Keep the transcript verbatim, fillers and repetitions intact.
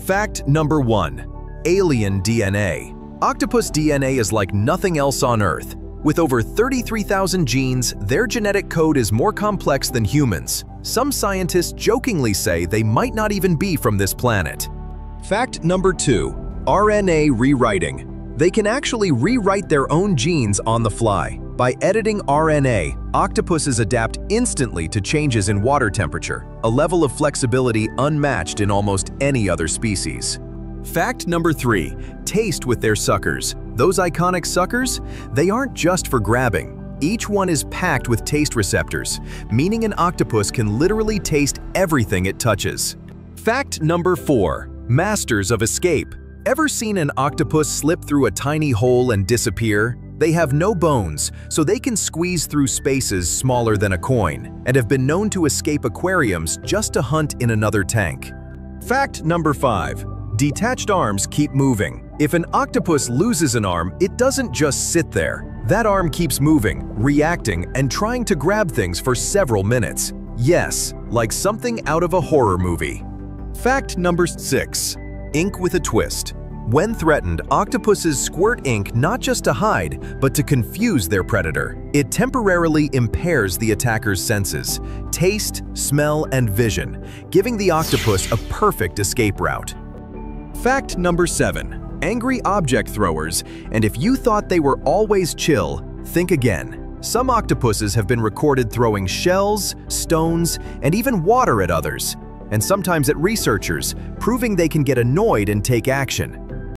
Fact number one, alien D N A. Octopus D N A is like nothing else on Earth. With over thirty-three thousand genes, their genetic code is more complex than humans. Some scientists jokingly say they might not even be from this planet. Fact number two, R N A rewriting. They can actually rewrite their own genes on the fly. By editing R N A, octopuses adapt instantly to changes in water temperature, a level of flexibility unmatched in almost any other species. Fact number three, taste with their suckers. Those iconic suckers, they aren't just for grabbing. Each one is packed with taste receptors, meaning an octopus can literally taste everything it touches. Fact number four, masters of escape. Ever seen an octopus slip through a tiny hole and disappear? They have no bones, so they can squeeze through spaces smaller than a coin, and have been known to escape aquariums just to hunt in another tank. Fact number five, detached arms keep moving. If an octopus loses an arm, it doesn't just sit there. That arm keeps moving, reacting, and trying to grab things for several minutes. Yes, like something out of a horror movie. Fact number six, ink with a twist. When threatened, octopuses squirt ink not just to hide, but to confuse their predator. It temporarily impairs the attacker's senses, taste, smell, and vision, giving the octopus a perfect escape route. Fact number seven, angry object throwers, and if you thought they were always chill, think again. Some octopuses have been recorded throwing shells, stones, and even water at others, and sometimes at researchers, proving they can get annoyed and take action.